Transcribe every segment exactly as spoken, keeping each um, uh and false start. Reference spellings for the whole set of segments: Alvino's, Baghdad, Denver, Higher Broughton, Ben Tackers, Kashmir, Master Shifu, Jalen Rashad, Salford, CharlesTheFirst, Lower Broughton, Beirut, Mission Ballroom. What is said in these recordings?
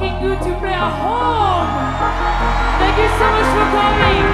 walking you to prayer home. Thank you so much for coming.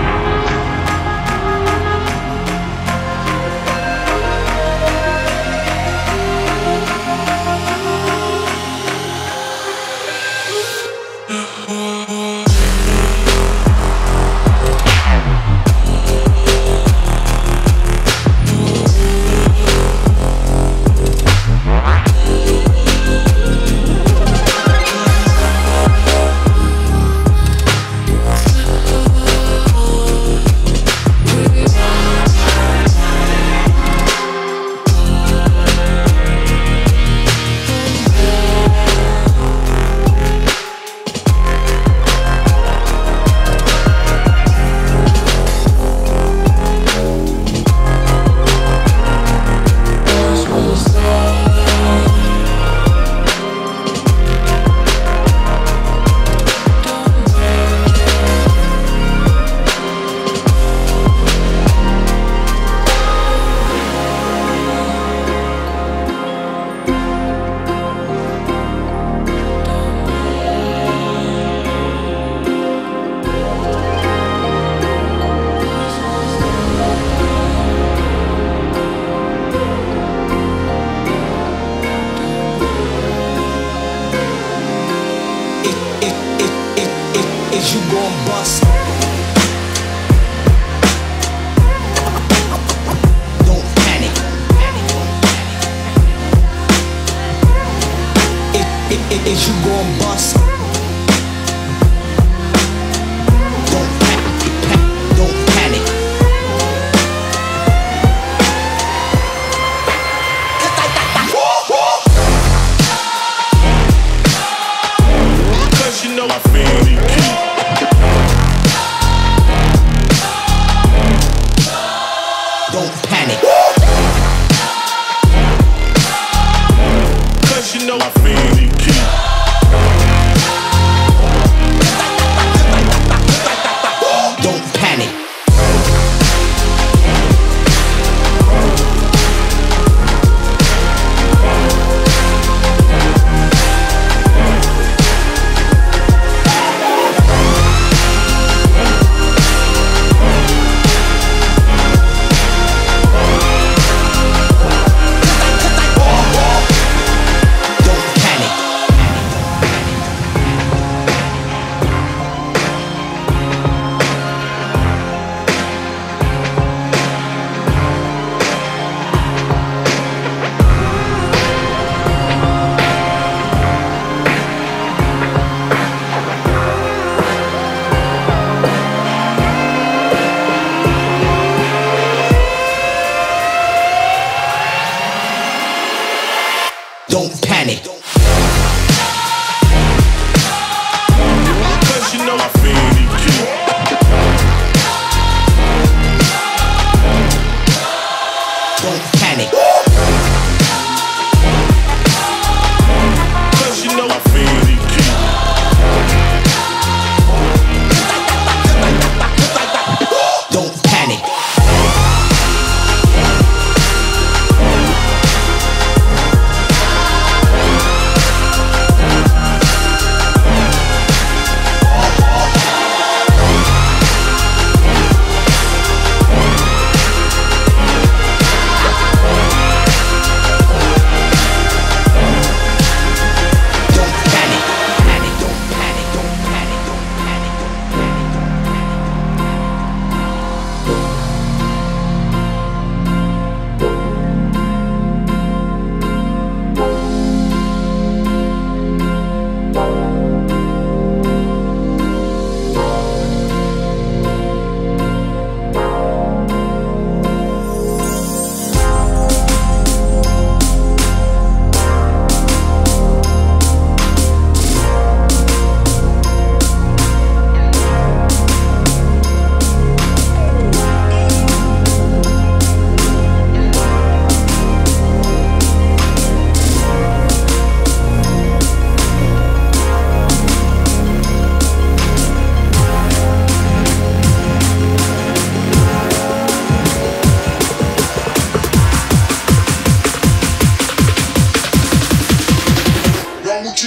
You gon' bust. Don't panic. It, it, it, it, you gon' bust. Don't panic. Don't panic. Cause you know I feel you. Don't panic. Cause you know I feel you keep. Don't panic. Don't panic. Cause you know I feel you keep. Don't panic. Cause you know I feel you keep. Don't panic. What you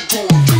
gonna do?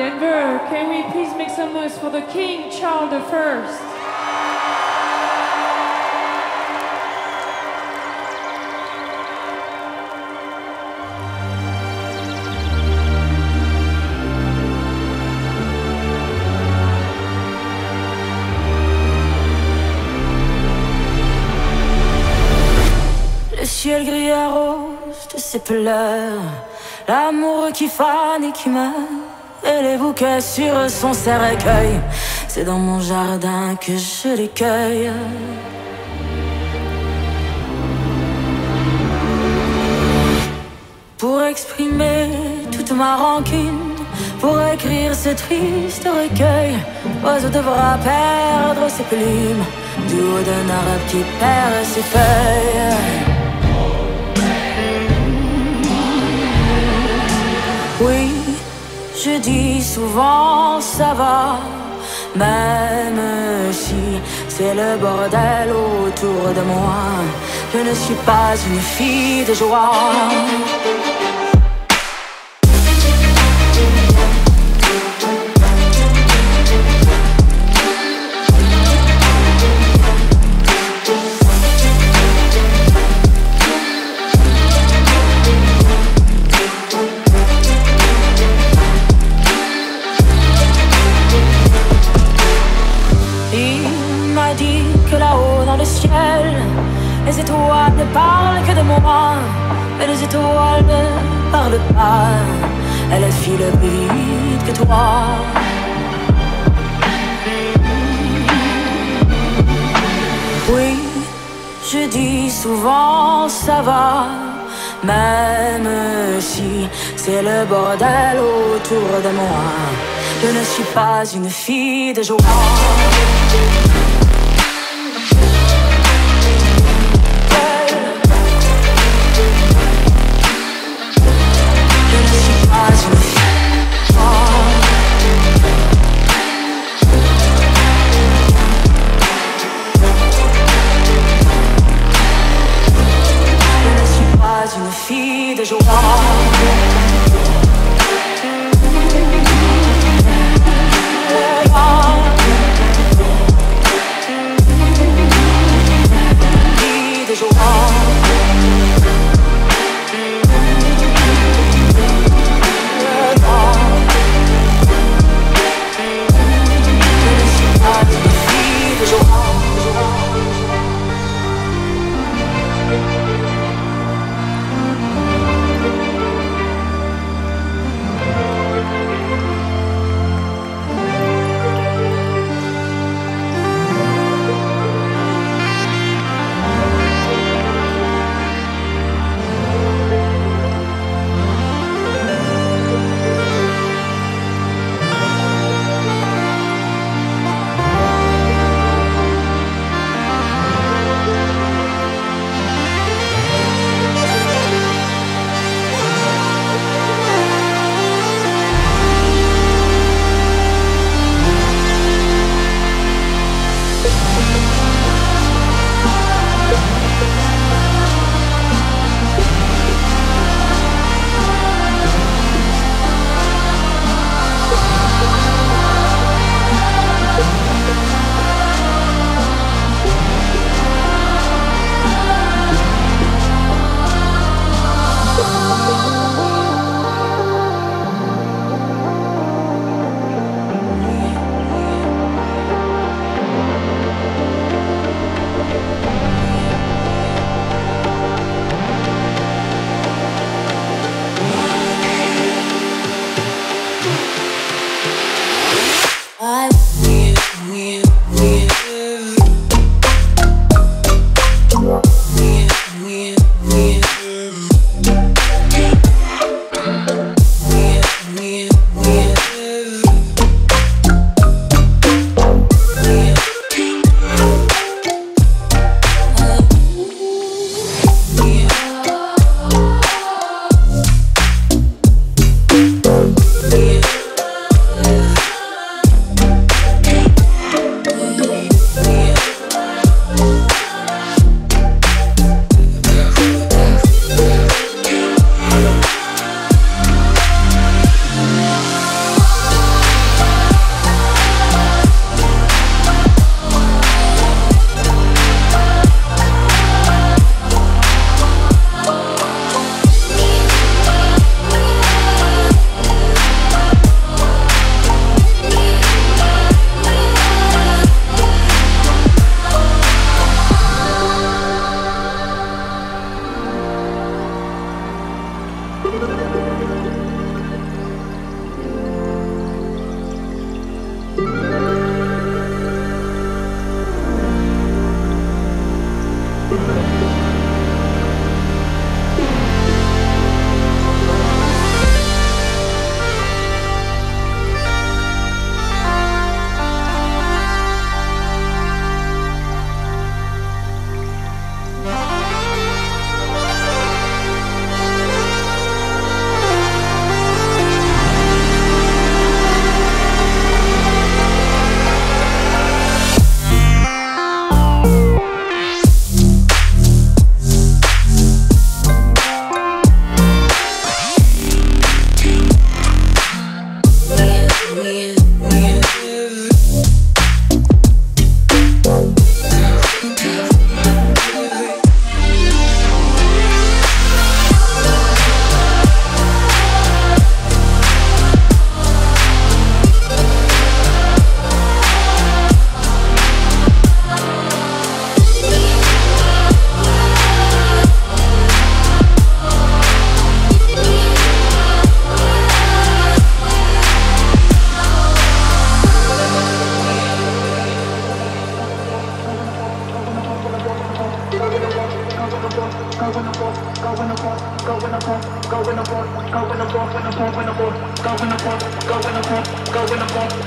Denver, can we please make some noise for the King, Charles the First? Le ciel gris arrose de ses pleurs, l'amour qui fane et qui meurt. Et les bouquets sur son cercueil, c'est dans mon jardin que je les cueille. Pour exprimer toute ma rancune, pour écrire ce triste recueil, l'oiseau devra perdre ses plumes du haut d'un arbre qui perd ses feuilles. Oui, je dis souvent ça va, même si c'est le bordel autour de moi. Je ne suis pas une fille de joie. ciel. Les étoiles ne parlent que de moi, mais les étoiles ne parlent pas. Elles filent plus vite que toi. Oui, je dis souvent ça va, même si c'est le bordel autour de moi. Je ne suis pas une fille de joie. Une fille de joie. Fille de joie. Fille de joie.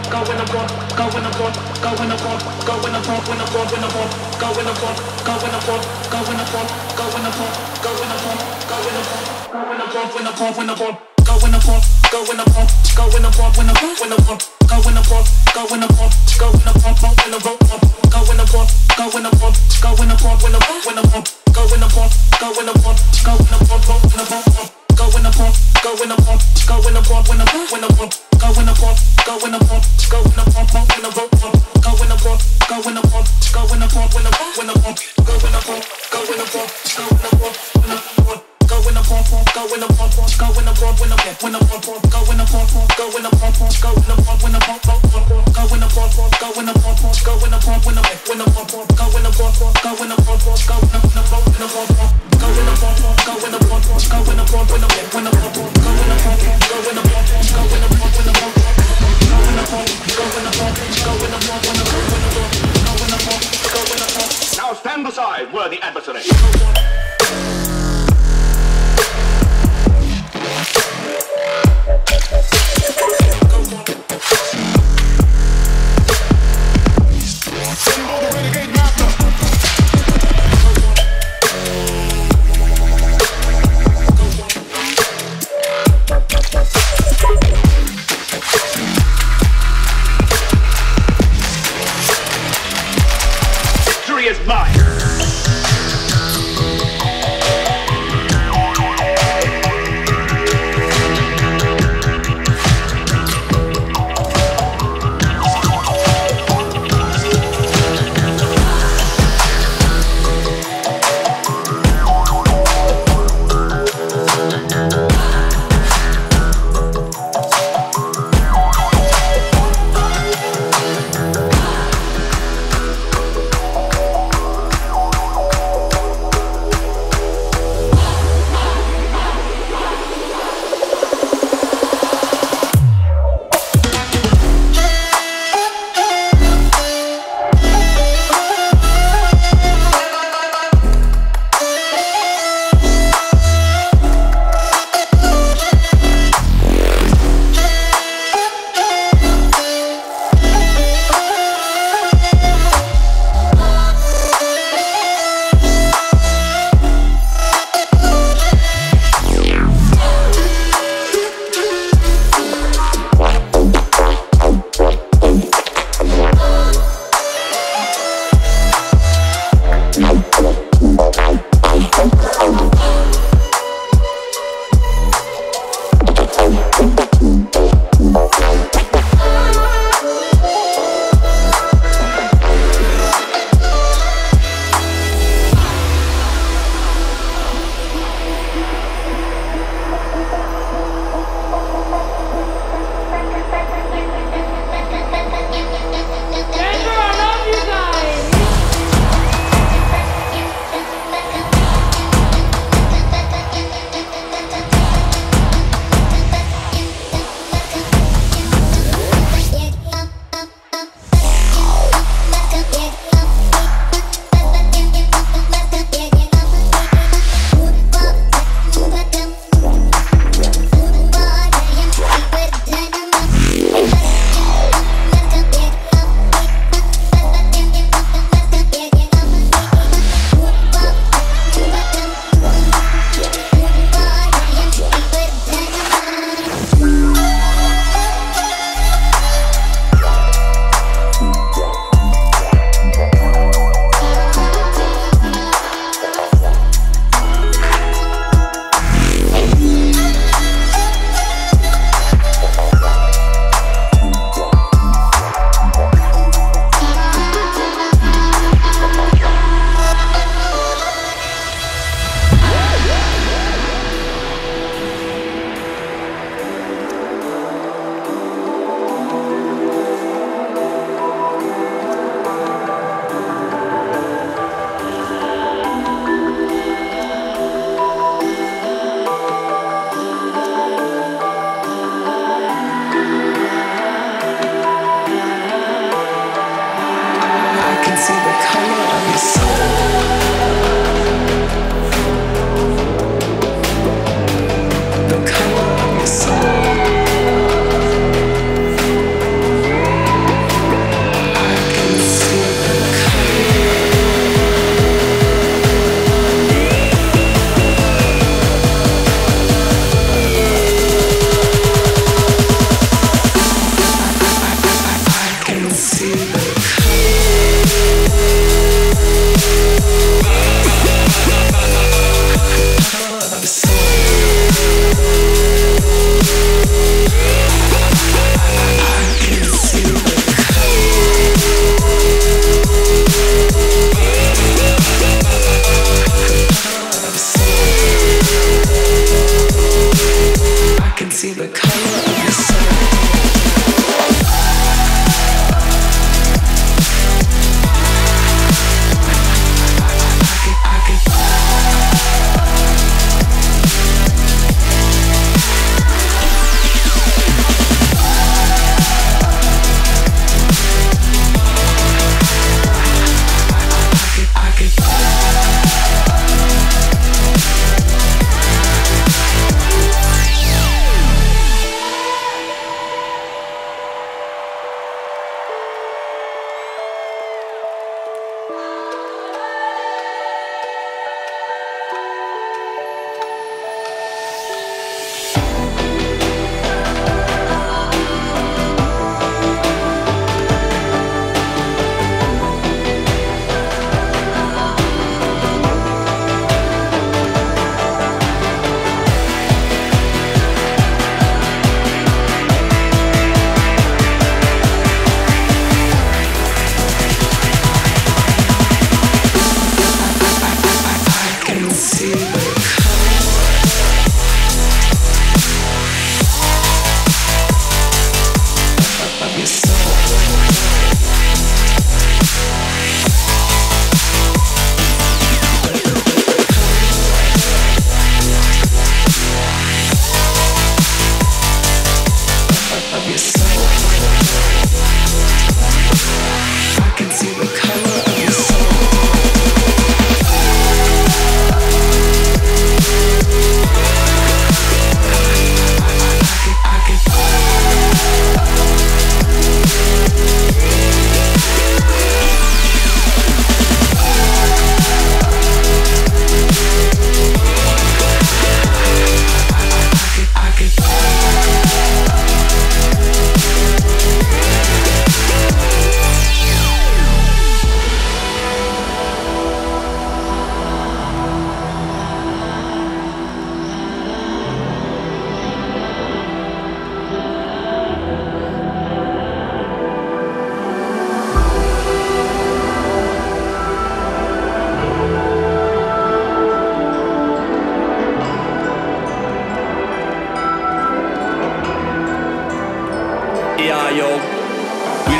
go in the front, go in the front, go in the front, go in the front, in the front, in the front, go in the front, go in the front, go in the front, go in the front, go in the front, go in the front, go in the front, in the front, in the front, go in the front, go in the front, go in the front, in the front, in the front, go in the front, go in the front, go in the front, in the front, go in the front, go in the front, go in the front, in the front, in the front, go in the front, go in the front, go in the front, in the front. Go in the pump, go in the pump, go in the pump, when the pump, when the pump, go in the pump, go in the pump, go in the pump, pump, when the rope pump, go in the pump, go in the pump, go in the pump, when the pump, when the pump, go in the pump, go in the pump, go in the pump, when the pump, go in the pump, go in the pump, go in the pump, when the pump, when the pump, go in the pump, go in the pump, go in the pump, when the pump, go in the pump, go in the pump, go in the pump, when the pump, when the pump, go in the pump, go in the pump, go in the pump, when the pump. Go in the front, go in the front, go in the front, when the back, when the front, go in the front, go in the front, go in the front, when the front, go in the front, go in the front, go in the front, when the front, when the front, go in the front, go in the front. Now stand aside, worthy adversary. Symbol the renegade master. Jury is mine.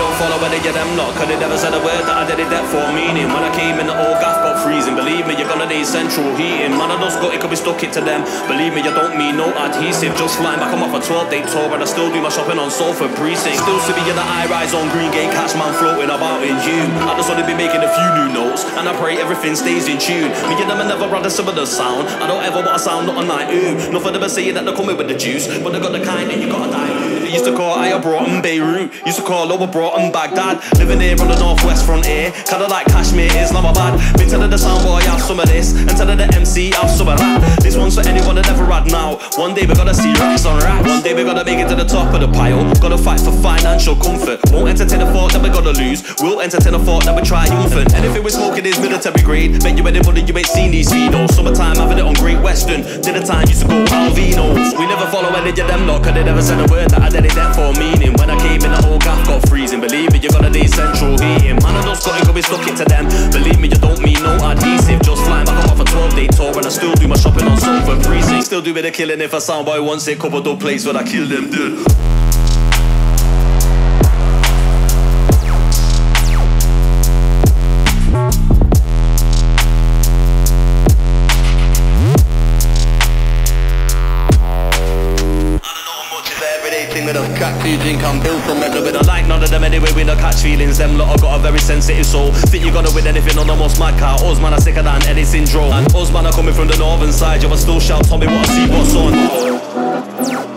don't follow whether you're them not, cause they never said a word that I did it that for meaning. When I came in the old gaff got freezing, believe me, you're gonna need central heating. Man, I don't got it, could be stuck it to them. Believe me, you don't mean no adhesive. Just flying back, I'm off a twelve day tour and I still do my shopping on Salford Precinct. Still to be in the high rise on Green Gate, cash man floating about in you. I just only be making a few new notes and I pray everything stays in tune. Me and them I never rather some of the sound. I don't ever want to sound not on my own. Nothing ever saying that they're coming with the juice, but they got the kind that you gotta die. They used to call Higher Broughton Beirut, used to call Lower Broughton Baghdad. Living here on the northwest frontier, kinda like Kashmir is not my bad. Been telling the sound boy have some of this, and telling the M C have some of that. This one's for anyone that never had now. One day we're gonna see racks on racks. One day we're gonna make it to the top of the pile. Gotta fight for financial comfort. Won't entertain a thought that we're gonna lose. We'll entertain a thought that we're triumphant. Anything we're smoking is military grade. Bet you anybody you ain't seen these Vino. Summertime having it on Great Western. Dinner time used to go Alvino's. We never follow any of them lot, cause they never said a word that I did it that for meaning. When I came in the old gaff got freezing, believe me, you're gonna need central heating. Man, I don't got it, could be stuck it to them. Believe me, you don't mean no adhesive. Just flying back off a twelve day tour and I still do my shopping on Salford Precinct. Still do a bit of killing if a soundboy wants it. Couple dope plays when I kill them, dude. You think I'm built from metal, but I like none of them anyway. We don't catch feelings. Them lot have got a very sensitive soul. Think you're gonna win anything on the most mad car. Us man are sicker than any syndrome. And us man are coming from the northern side. You will still shout, tell me what I see, what's on.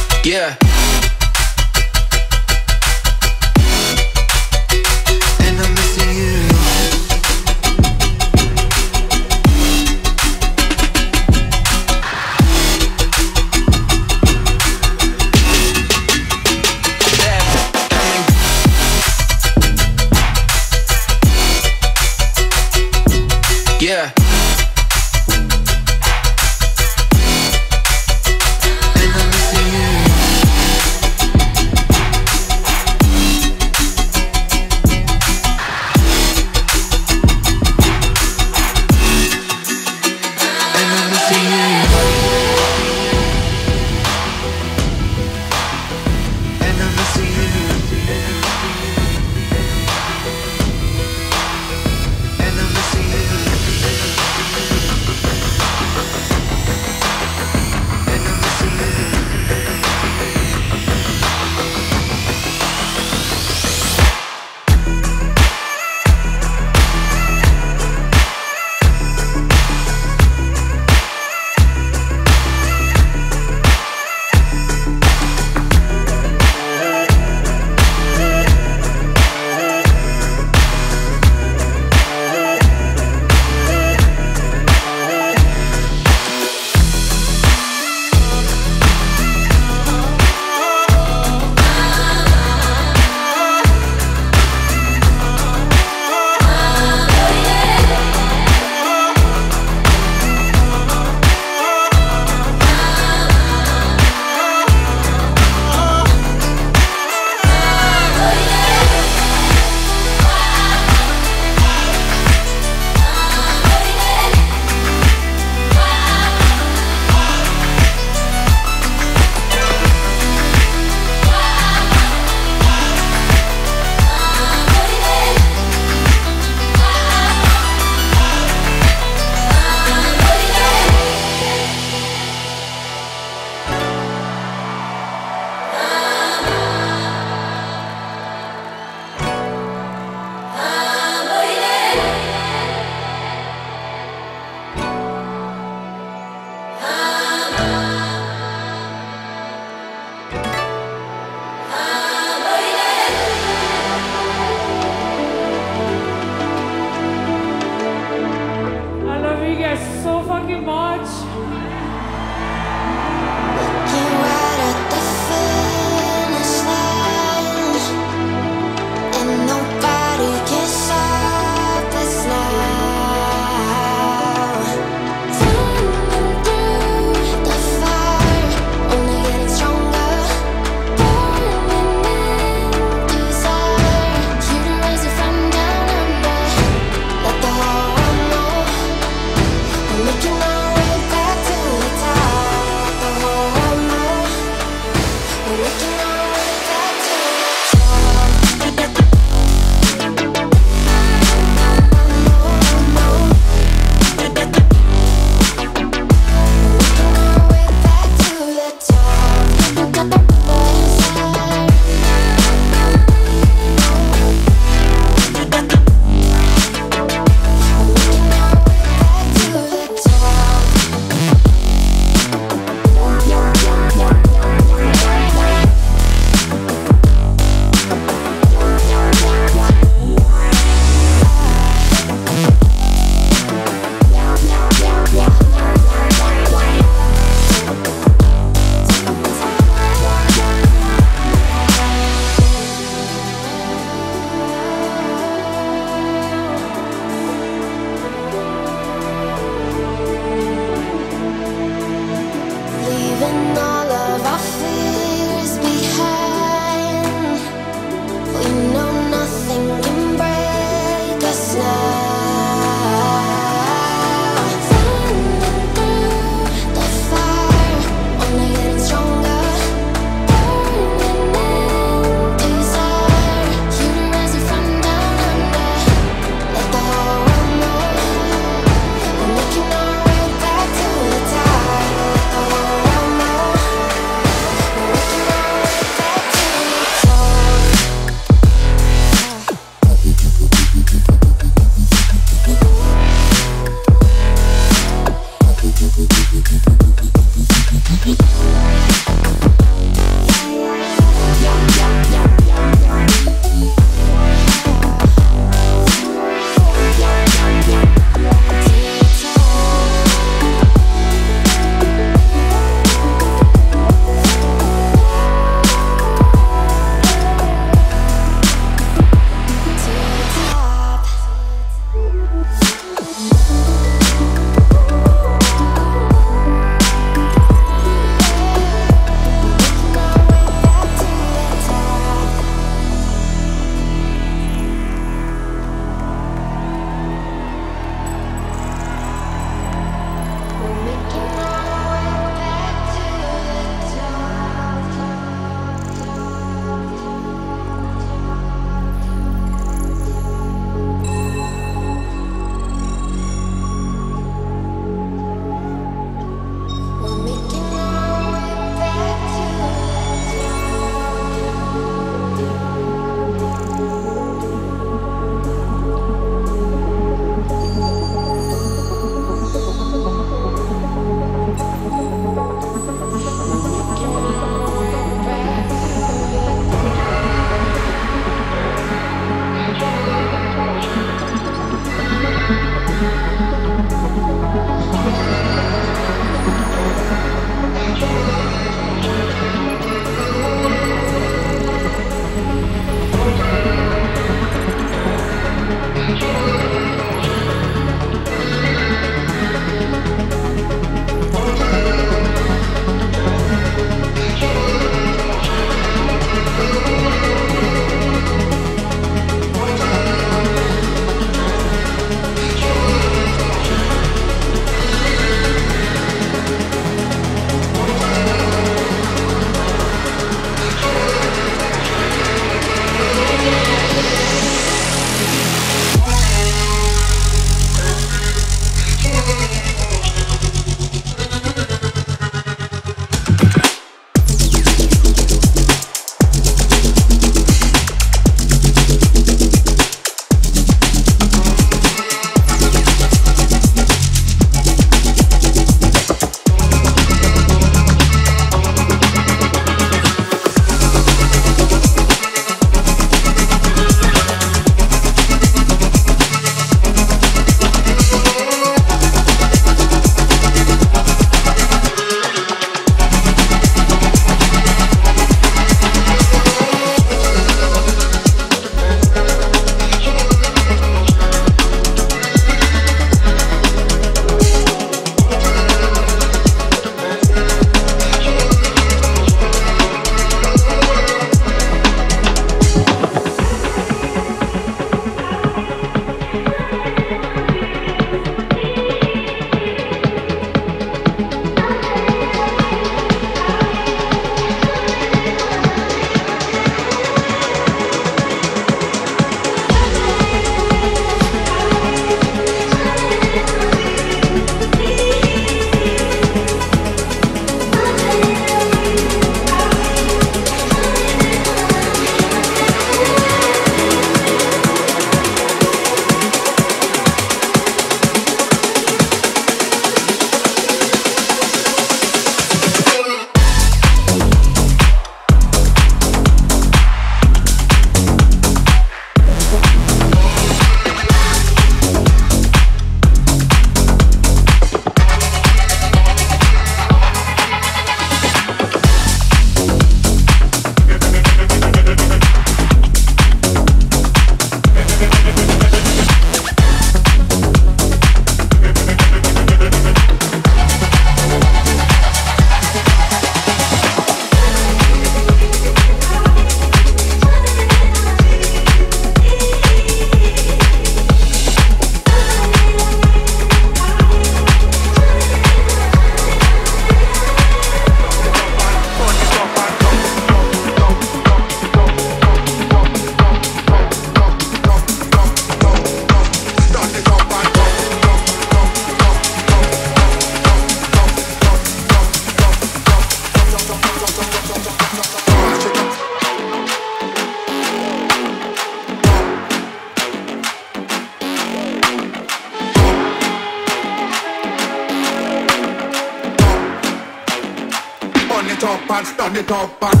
and stand it up and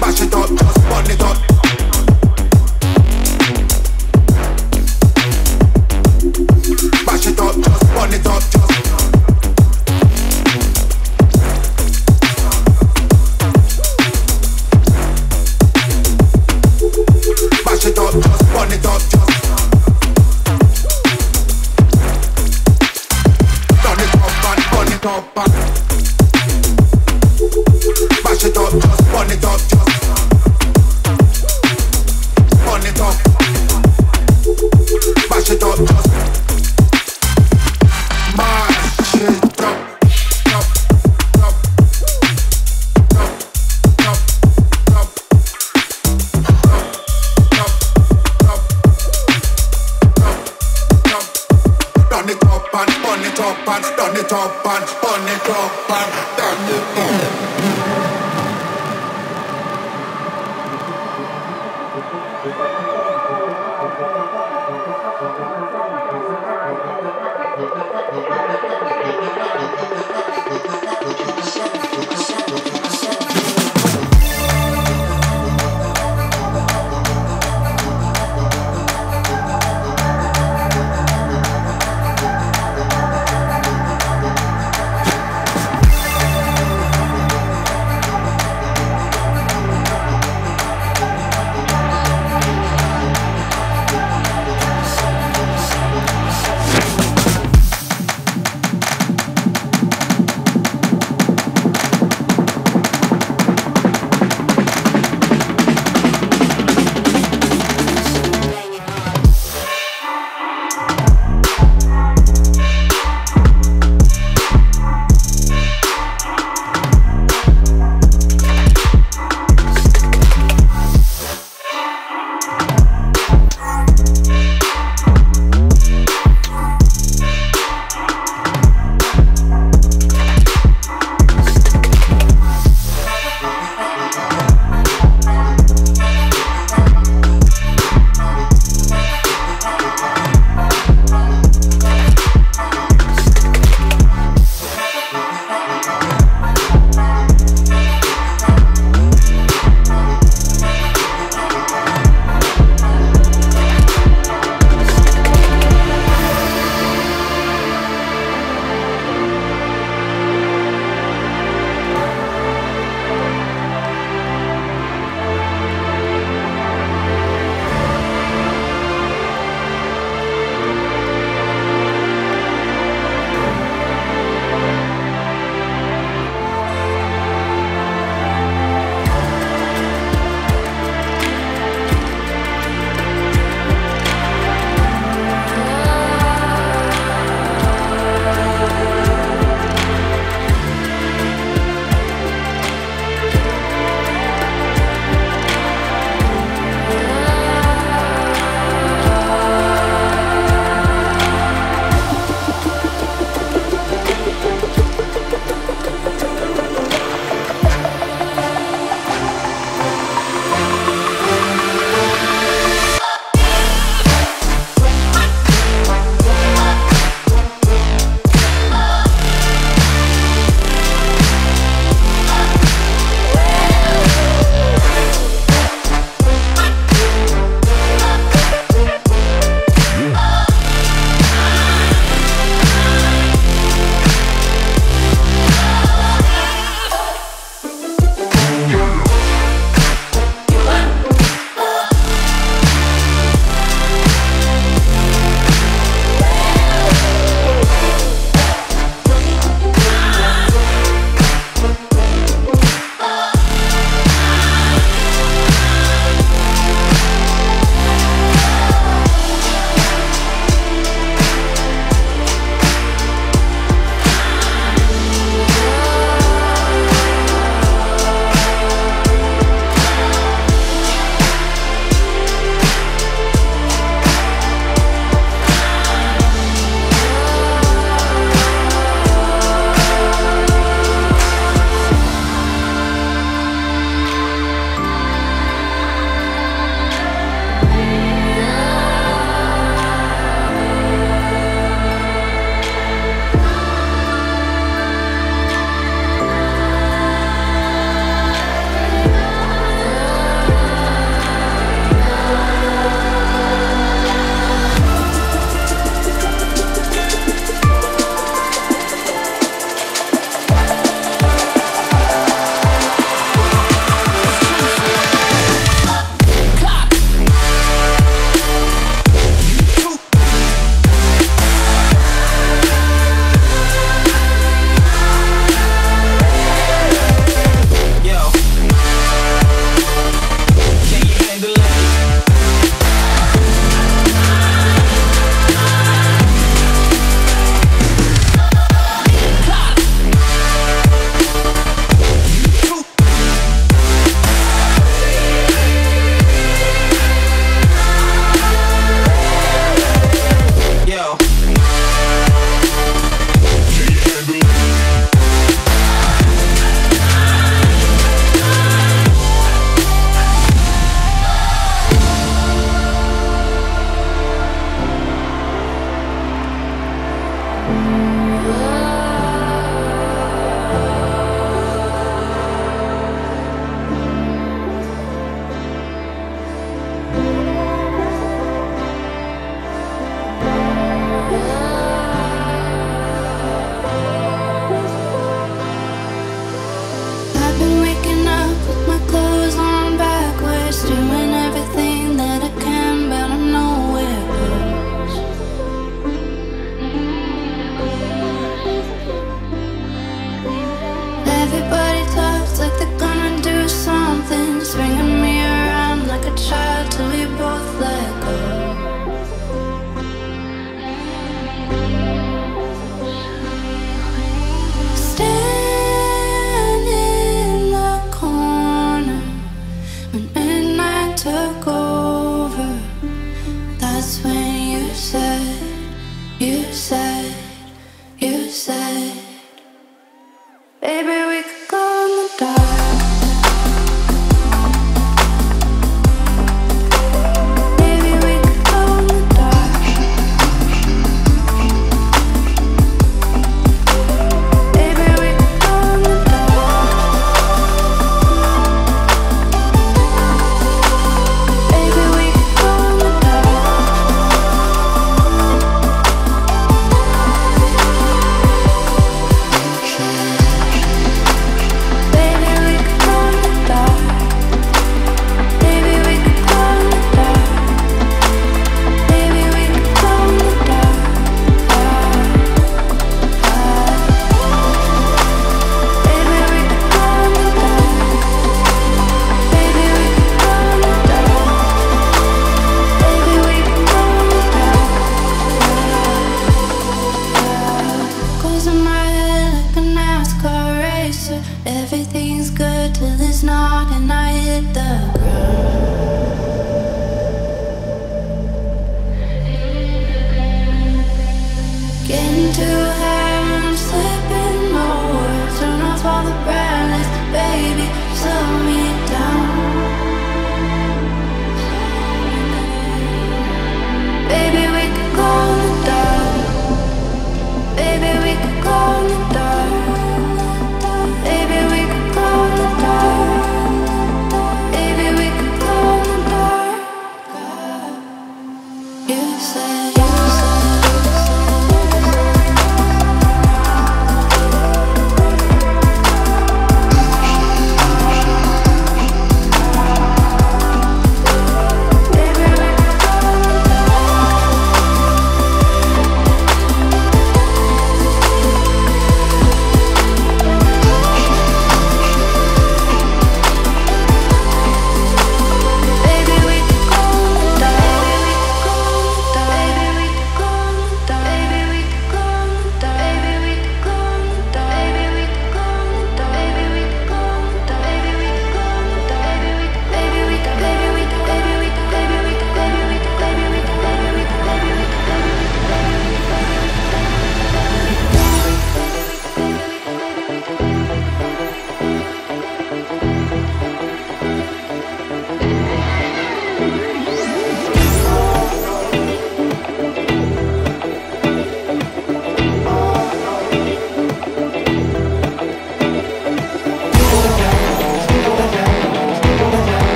bash it up, just burn it up. Bash it up, just burn it up, just bash it up, just burn it up, just turn it up and burn it up and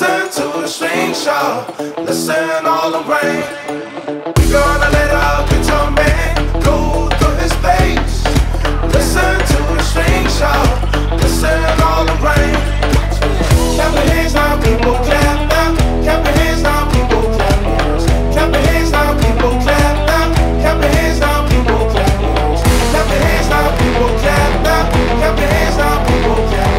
listen to the string show, listen all the rain. We're gonna let our bitch on man go through his face. Listen to the string show, listen all the rain. Clap your hands now, people clap now. Clap your hands now, people clap now. Clap your hands now, people clap now. Clap your hands now, people clap now. Clap your hands now, people clap now. Clap your hands now, people clap now.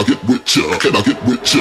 I get with ya? Can I get with ya?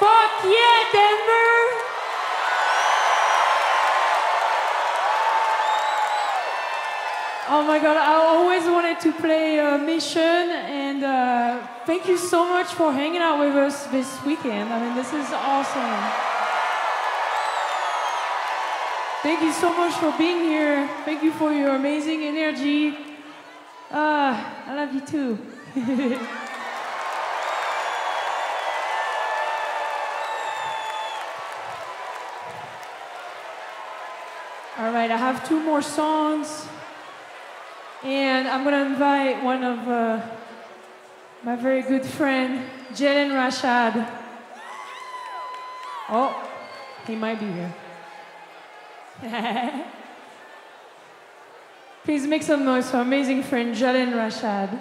Fuck yeah, Denver! Oh my god, I always wanted to play uh, Mission, and uh, thank you so much for hanging out with us this weekend. I mean, this is awesome. Thank you so much for being here. Thank you for your amazing energy. Uh, I love you too. All right, I have two more songs, and I'm gonna invite one of uh, my very good friend, Jalen Rashad. Oh, he might be here. Please make some noise for amazing friend, Jalen Rashad.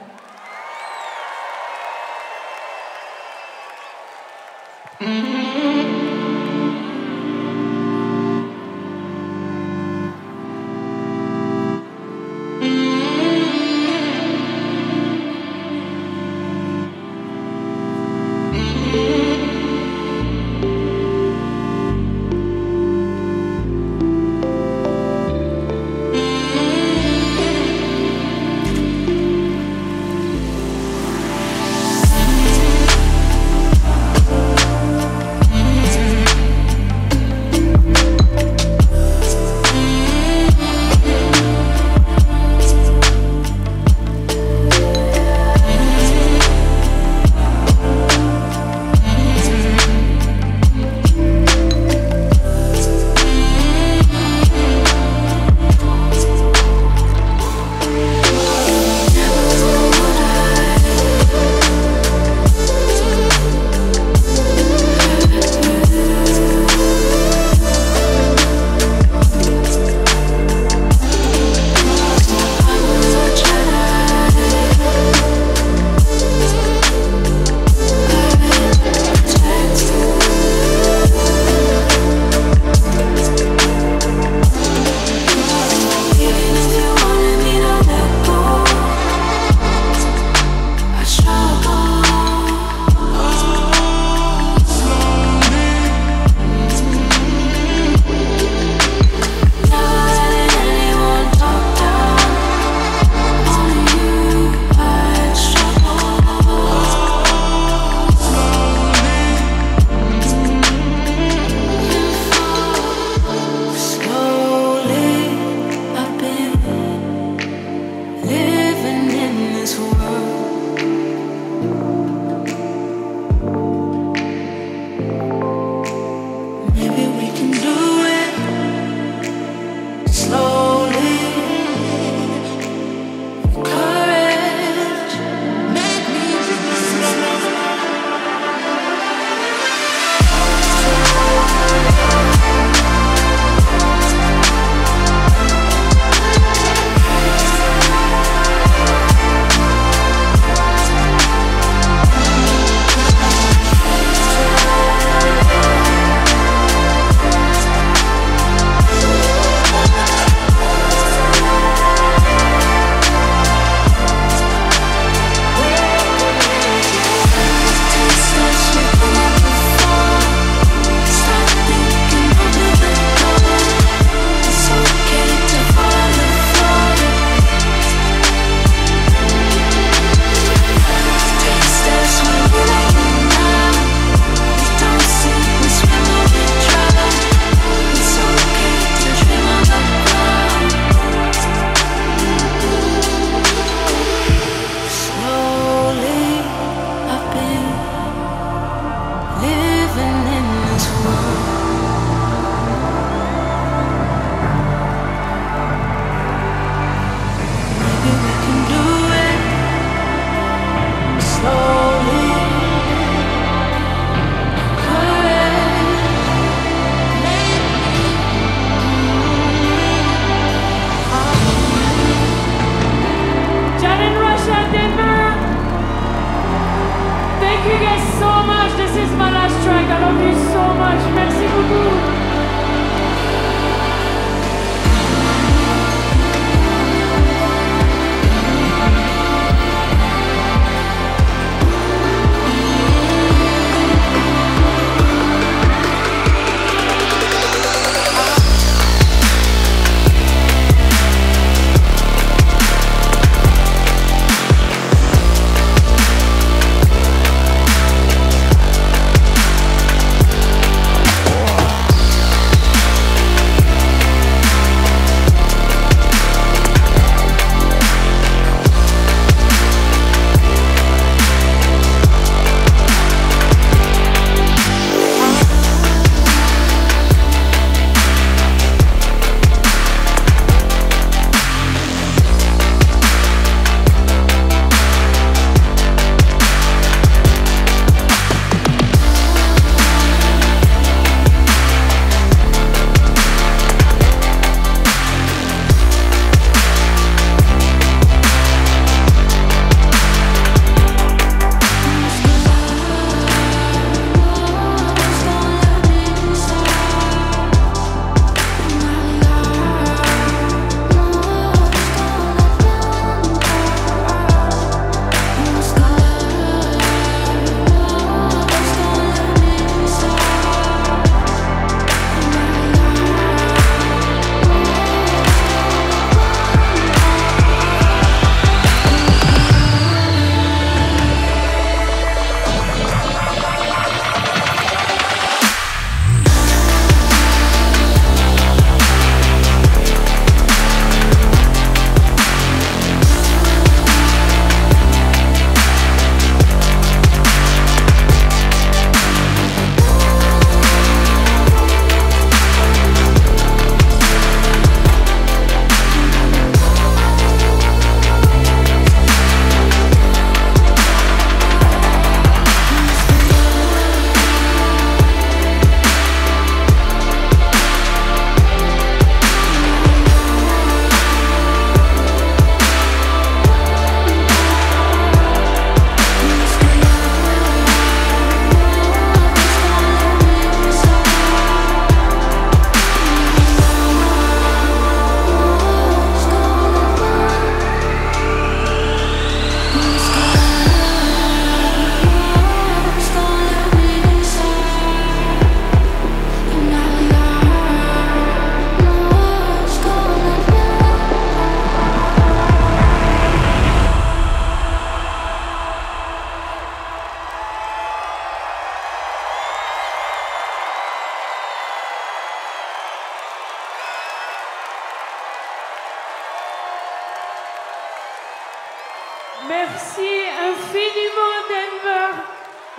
Merci infiniment, Denver.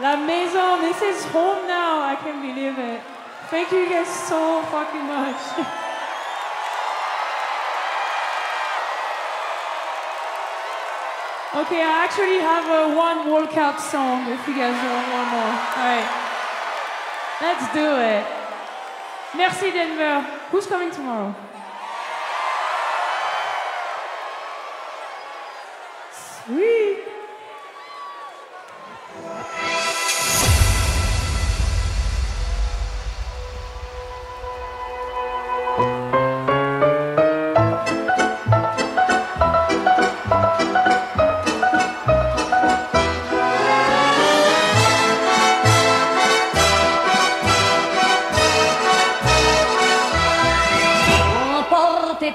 La maison, this is home now. I can't believe it. Thank you guys so fucking much. Okay, I actually have a one World Cup song if you guys want one more. All right. Let's do it. Merci Denver. Who's coming tomorrow? Sweet.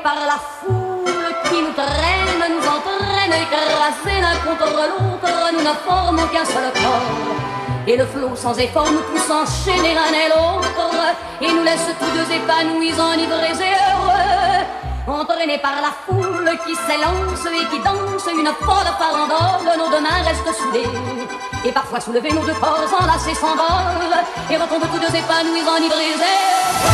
Par la foule qui nous traîne, nous entraîne, écrasés l'un contre l'autre, nous ne formons qu'un seul corps. Et le flot sans effort nous pousse enchaîner l'un et l'autre, et nous laisse tous deux épanouis, enivrés et heureux. Entraînés par la foule qui s'élance et qui danse, une folle farandole, nos deux mains restent soudées. Et parfois soulevés, nos deux corps s'enlacent, s'envolent, et retombent tous deux épanouis, enivrés et heureux.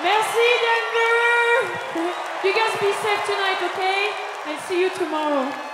Merci Denver! You guys be safe tonight, okay? And see you tomorrow.